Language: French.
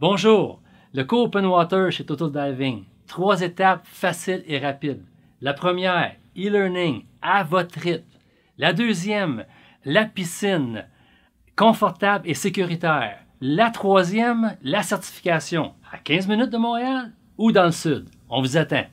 Bonjour, le cours Open Water chez Total Diving. 3 étapes faciles et rapides. La première, e-learning, à votre rythme. La deuxième, la piscine, confortable et sécuritaire. La troisième, la certification, à 15 minutes de Montréal ou dans le sud. On vous attend.